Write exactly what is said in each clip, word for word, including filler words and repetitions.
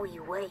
We wait.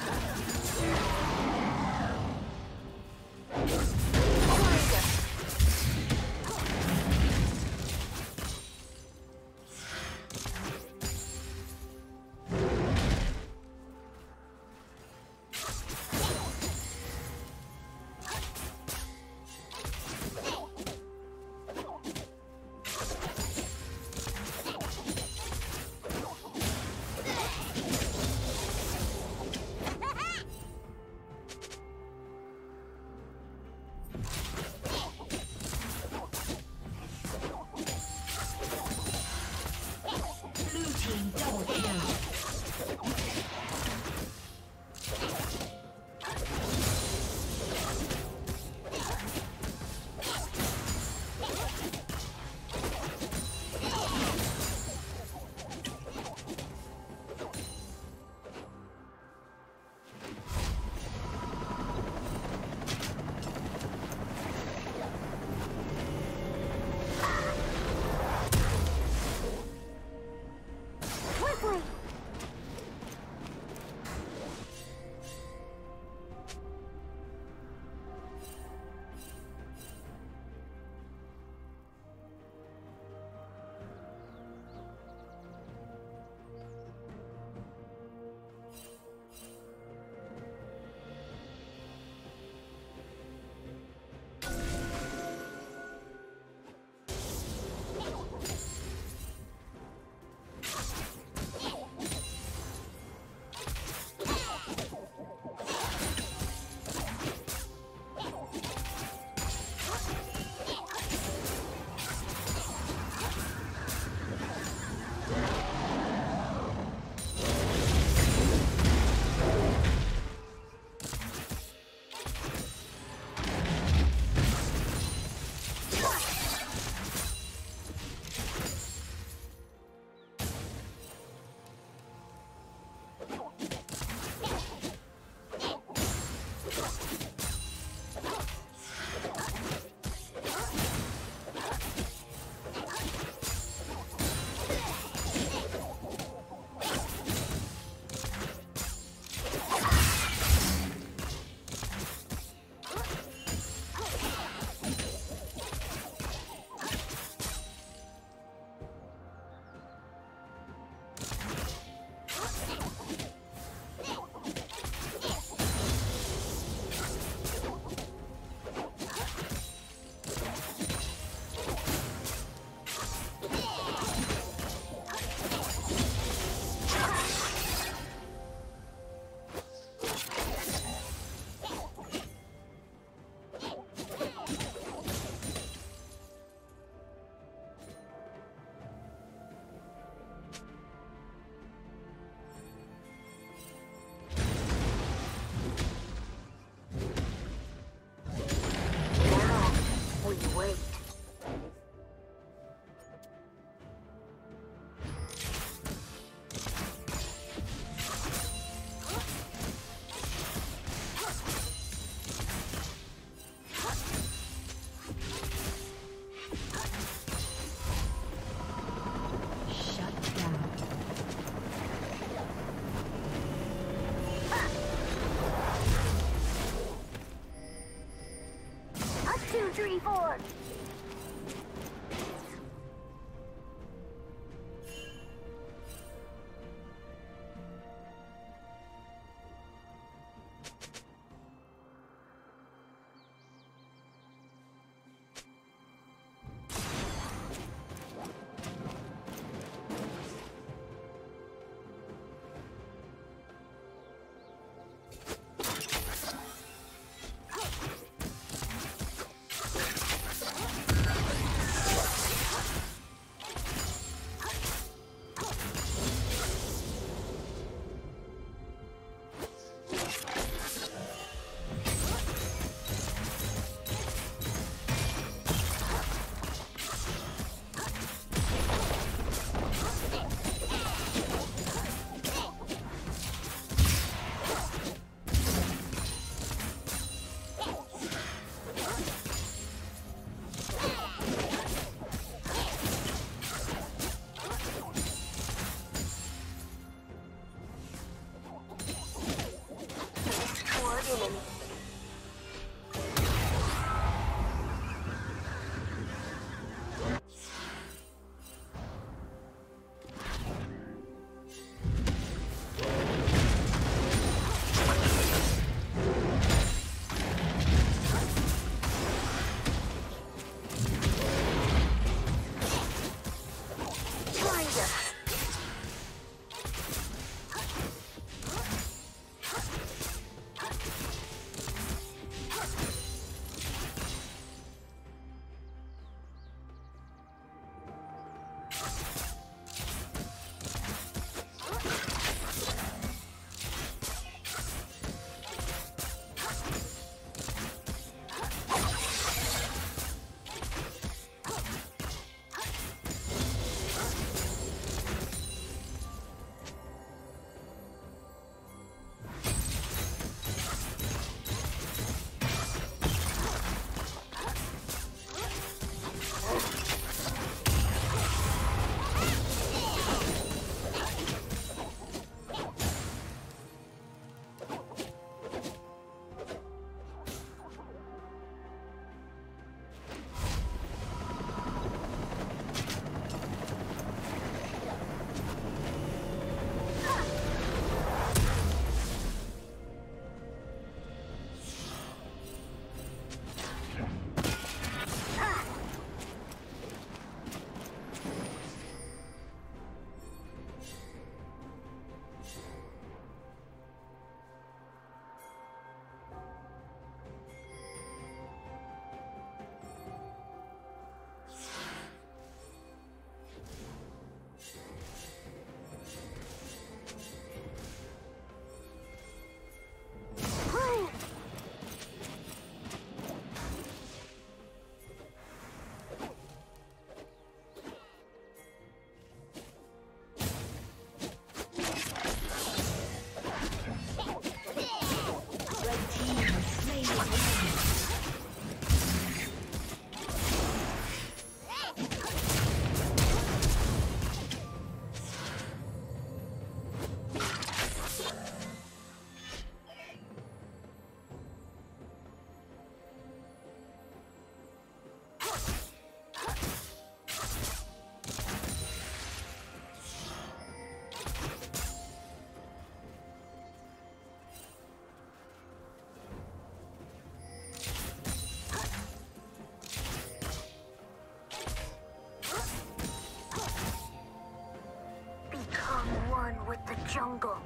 jungle.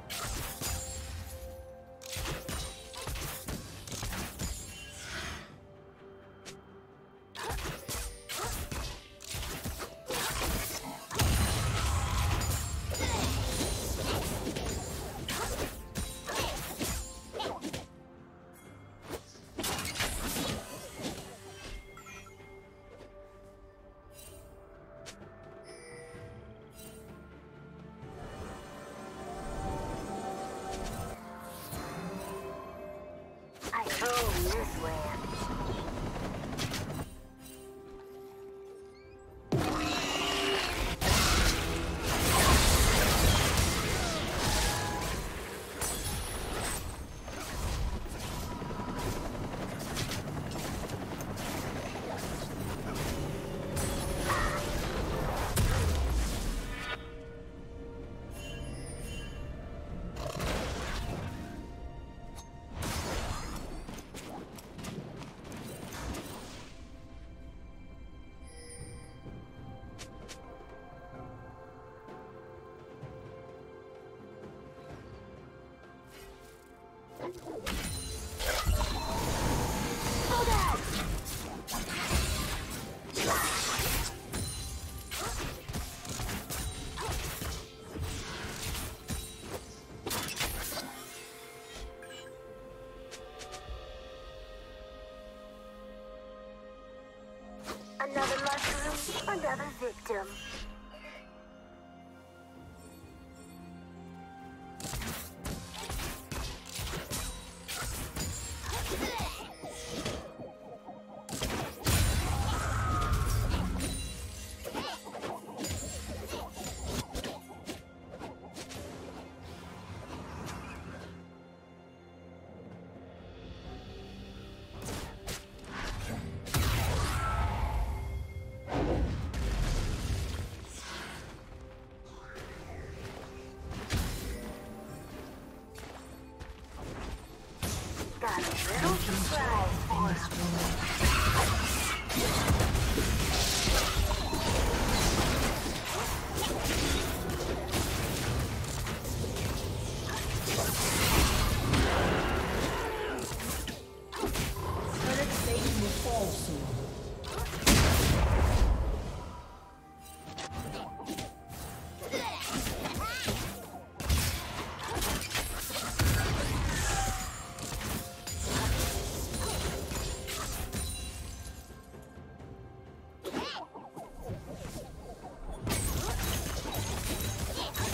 Another mushroom, another victim.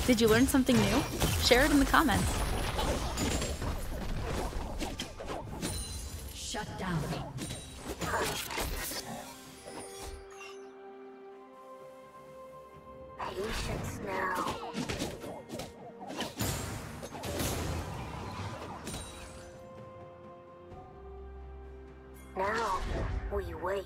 Did you learn something new? Share it in the comments. Shut down. Patience now. Now we wait.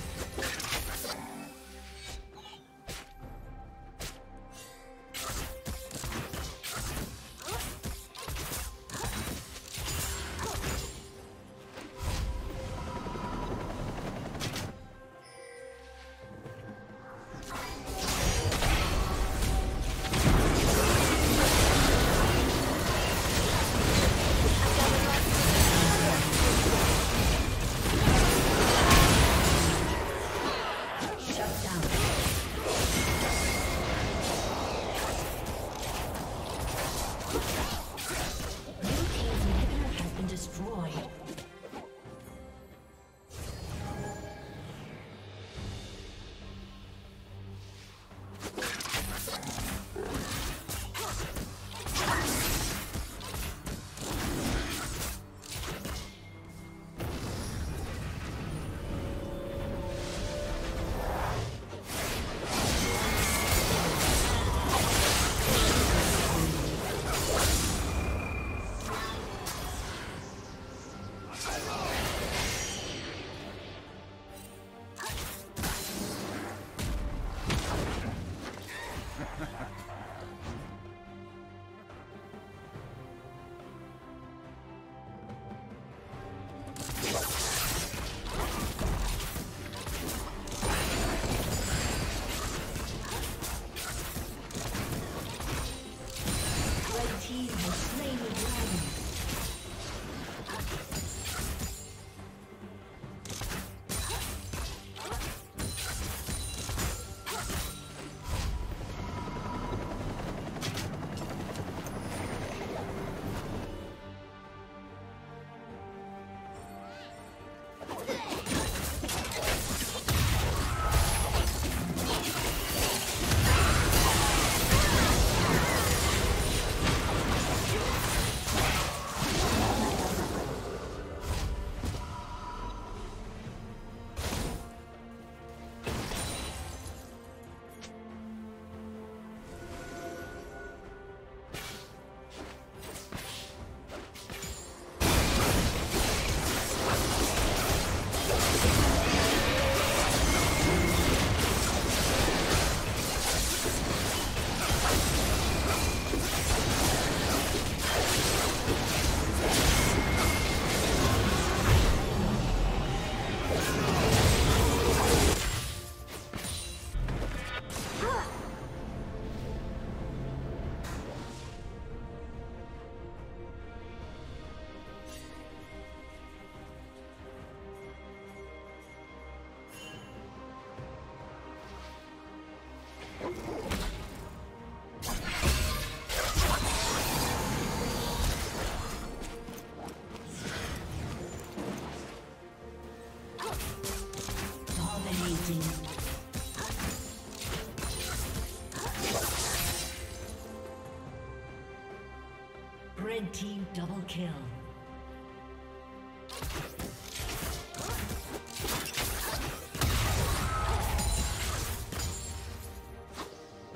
Red team double kill.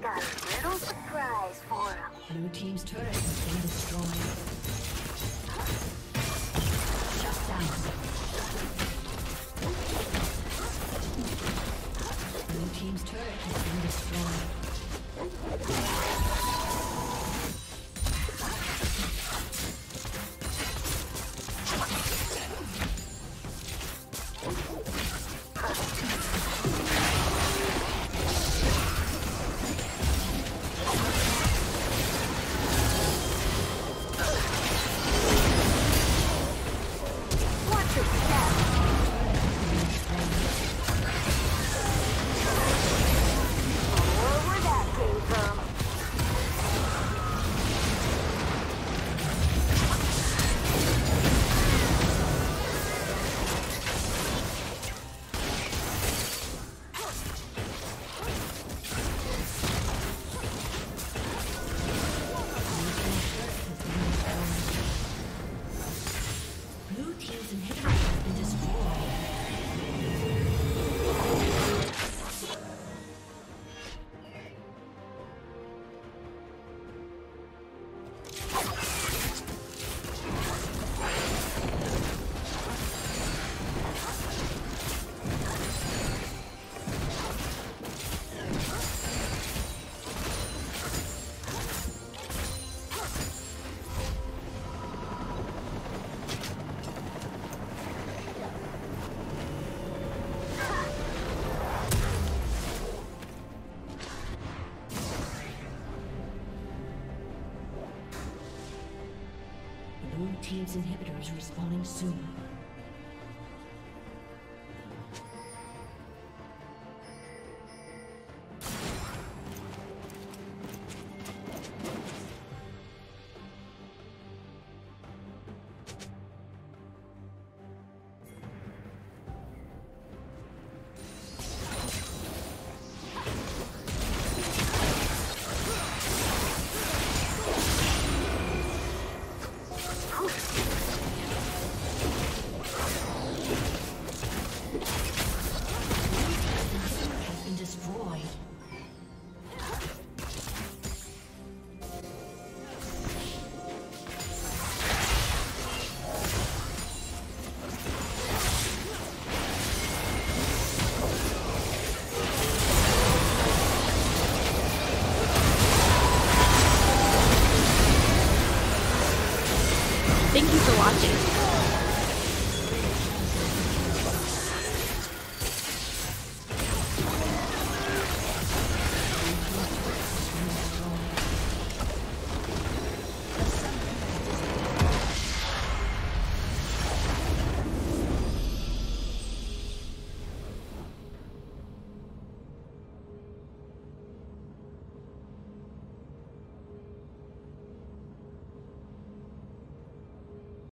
Got a little surprise for him. Blue team's turret has been destroyed. Shut down. Blue team's turret has been destroyed. shield's inhibitor is respawning soon. Thank you for watching.